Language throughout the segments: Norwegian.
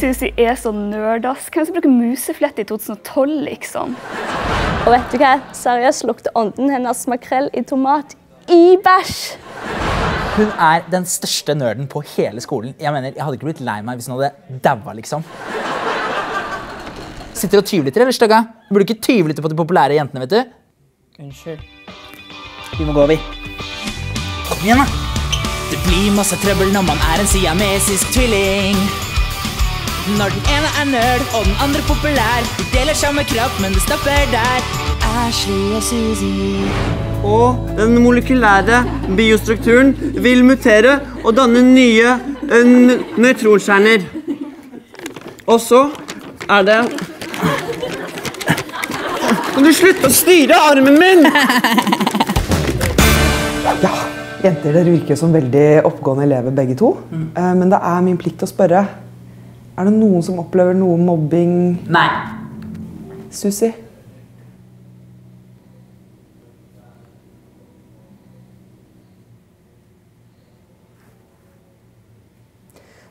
Susie er så nerdass. Hvem som bruker museflett i 2012, liksom? Og vet du hva? Seriøst lukter ånden hennes makrell i tomat i bæsj. Hun er den største nerden på hele skolen. Jeg mener, jeg hadde ikke blitt lei meg hvis hun hadde daua, liksom. Sitter og tyvlytter, eller støgga? Du burde ikke tyvlytte på de populære jentene, vet du? Unnskyld. Vi må gå, vi. Kom igjen, da! Det blir masse trøbbel når man er en siamesisk tvilling. Når den ene er nerd, og den andre populær. De deler samme kropp, men det stopper der. Ashley og Susie. Og den molekylære biostrukturen vil mutere og danne nye nøytronkjerner. Og så er det... Kan du slutte å styre armen min? Ja, jenter, dere virker som veldig oppgående elever begge to. Men det er min plikt å spørre. Er det noen som opplever noe mobbing? Nei. Susie?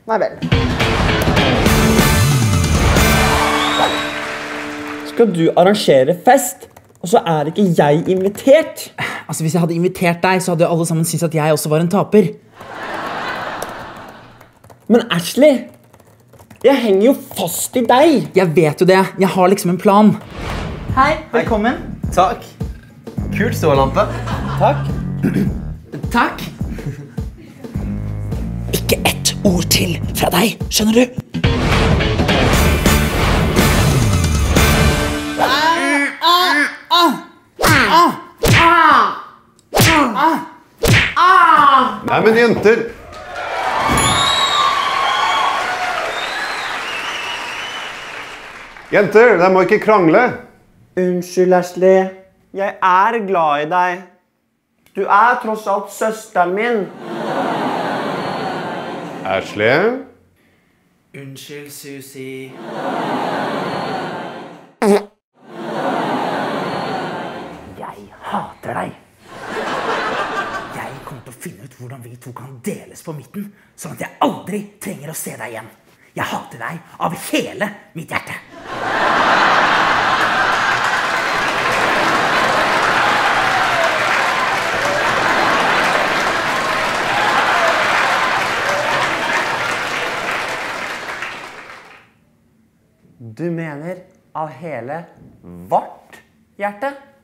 Nei vel. Skal du arrangere fest, og så er ikke jeg invitert? Altså, hvis jeg hadde invitert deg, så hadde alle sammen syntes at jeg også var en taper. Men Ashley... Jeg henger jo fast i deg! Jeg vet jo det. Jeg har liksom en plan. Hei. Velkommen. Takk. Kult stålampe. Takk. Takk. Ikke ett ord til fra deg, skjønner du? Nei, men jenter! Jenter, dere må ikke krangle. Unnskyld, Ashley. Jeg er glad i deg. Du er tross alt søsteren min. Ashley? Unnskyld, Susie. Jeg hater deg. Jeg kommer til å finne ut hvordan vi to kan deles på midten, sånn at jeg aldri trenger å se deg igjen. Jeg hater deg av hele mitt hjerte. Du mener av hele vårt hjerte?